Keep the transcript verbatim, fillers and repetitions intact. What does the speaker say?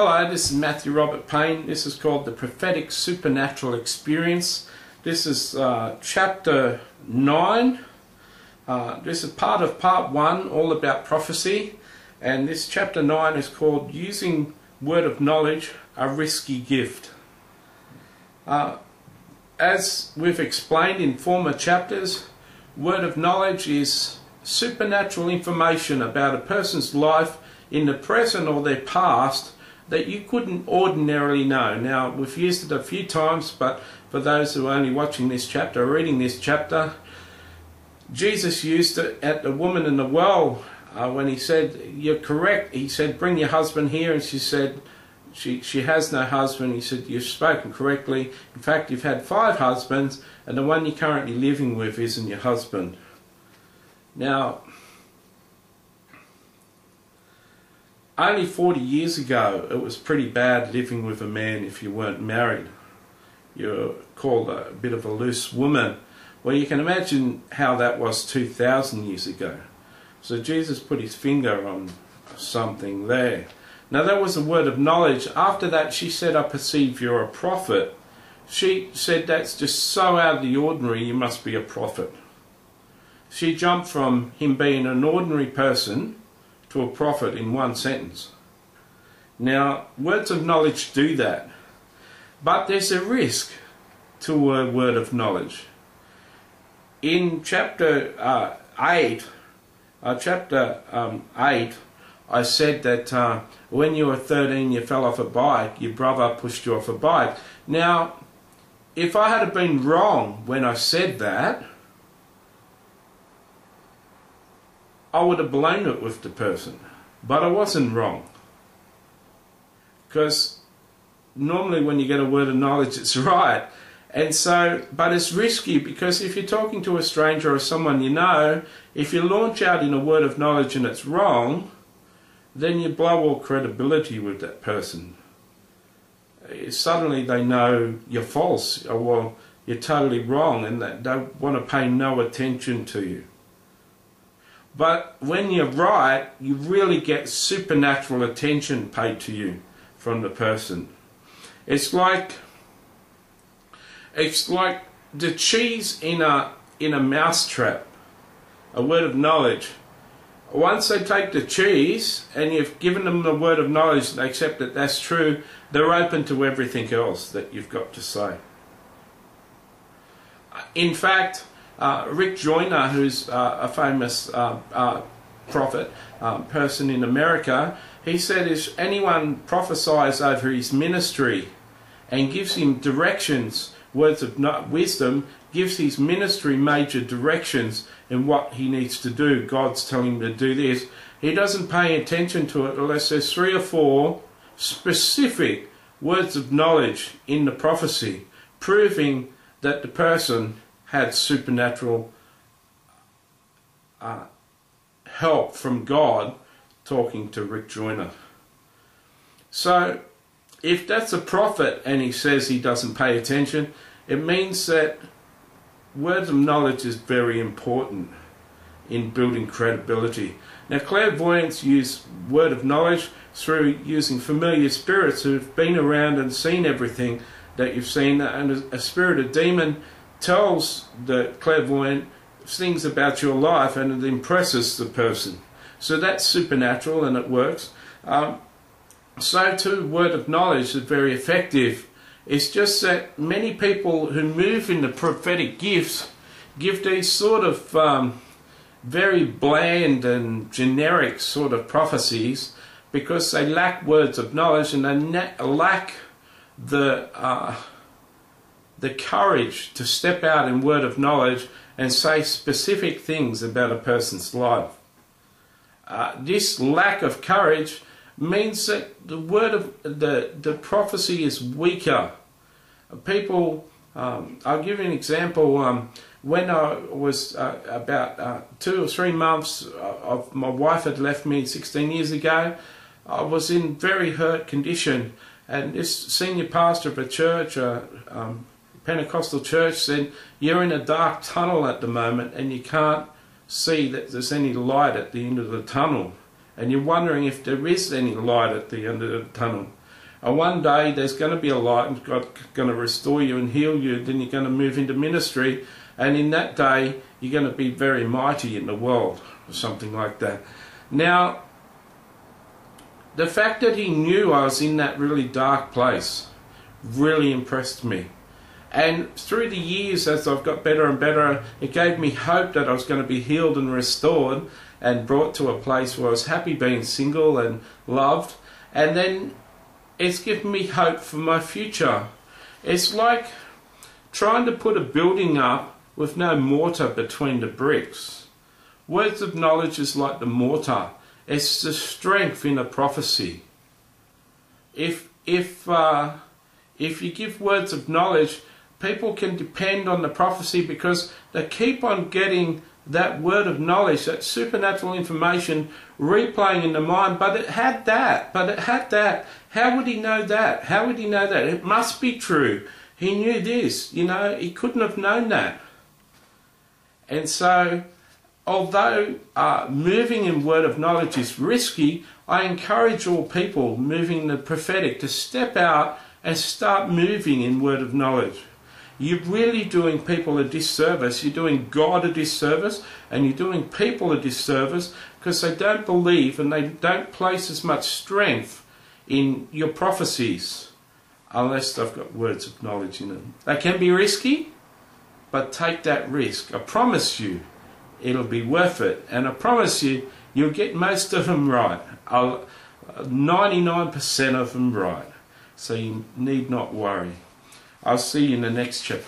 Hello, this is Matthew Robert Payne. This is called The Prophetic Supernatural Experience. This is uh, Chapter nine. Uh, this is part of Part one, all about prophecy. And this Chapter nine is called Using Word of Knowledge, a Risky Gift. Uh, as we've explained in former chapters, Word of Knowledge is supernatural information about a person's life in the present or their past that you couldn't ordinarily know. Now, we've used it a few times, but for those who are only watching this chapter, reading this chapter, Jesus used it at the woman in the well uh, when he said, "You're correct." He said, "Bring your husband here," and she said, she, she has no husband. He said, "You've spoken correctly. In fact, you've had five husbands, and the one you're currently living with isn't your husband." Now, only forty years ago, it was pretty bad living with a man if you weren't married. You're called a bit of a loose woman. Well, you can imagine how that was two thousand years ago. So Jesus put his finger on something there. Now, that was a word of knowledge. After that, she said, "I perceive you're a prophet." She said, "That's just so out of the ordinary, you must be a prophet." She jumped from him being an ordinary person to a prophet in one sentence. Now, words of knowledge do that, but there's a risk to a word of knowledge. In chapter uh, eight, uh, chapter um, eight, I said that uh, when you were thirteen, you fell off a bike. Your brother pushed you off a bike. Now, if I had been wrong when I said that, I would have blamed it with the person, but I wasn't wrong, because normally when you get a word of knowledge, it's right. And so, but it's risky, because if you're talking to a stranger or someone you know, if you launch out in a word of knowledge and it's wrong, then you blow all credibility with that person. Suddenly they know you're false, or well, you're totally wrong, and they don't want to pay no attention to you. But when you're right, you really get supernatural attention paid to you from the person. It's like it's like the cheese in a in a mousetrap, a word of knowledge. Once they take the cheese and you've given them the word of knowledge and they accept that that's true, they're open to everything else that you've got to say. In fact, Uh, Rick Joyner, who's uh, a famous uh, uh, prophet um, person in America, he said if anyone prophesies over his ministry and gives him directions, words of wisdom, gives his ministry major directions in what he needs to do, God's telling him to do this, he doesn't pay attention to it unless there's three or four specific words of knowledge in the prophecy, proving that the person had supernatural uh, help from God talking to Rick Joyner. So if that's a prophet and he says he doesn't pay attention, it means that words of knowledge is very important in building credibility. Now, clairvoyants use word of knowledge through using familiar spirits who've been around and seen everything that you've seen, and a spirit, a demon, tells the clairvoyant things about your life and it impresses the person. So that's supernatural and it works. Um, so too, word of knowledge is very effective. It's just that many people who move in the prophetic gifts give these sort of um, very bland and generic sort of prophecies because they lack words of knowledge and they lack the uh, the courage to step out in word of knowledge and say specific things about a person's life. Uh, this lack of courage means that the word of the the prophecy is weaker. People, um, I'll give you an example. Um, when I was uh, about uh, two or three months of my wife had left me sixteen years ago, I was in very hurt condition, and this senior pastor of a church, Uh, um, Pentecostal church, said, "You're in a dark tunnel at the moment and you can't see that there's any light at the end of the tunnel, and you're wondering if there is any light at the end of the tunnel." And one day there's going to be a light and God's going to restore you and heal you. Then you're going to move into ministry. And in that day, you're going to be very mighty in the world or something like that. Now, the fact that he knew I was in that really dark place really impressed me. And through the years, as I've got better and better, it gave me hope that I was going to be healed and restored and brought to a place where I was happy being single and loved. And then it's given me hope for my future. It's like trying to put a building up with no mortar between the bricks. Words of knowledge is like the mortar. It's the strength in a prophecy. If, if, uh, if you give words of knowledge, people can depend on the prophecy because they keep on getting that word of knowledge, that supernatural information replaying in the mind. But it had that, but it had that. How would he know that? How would he know that? It must be true. He knew this, you know, he couldn't have known that. And so, although uh, moving in word of knowledge is risky, I encourage all people moving the prophetic to step out and start moving in word of knowledge. You're really doing people a disservice. You're doing God a disservice, and you're doing people a disservice because they don't believe and they don't place as much strength in your prophecies unless they've got words of knowledge in them. They can be risky, but take that risk. I promise you it'll be worth it, and I promise you you'll get most of them right. ninety-nine percent of them right. So you need not worry. I'll see you in the next chapter.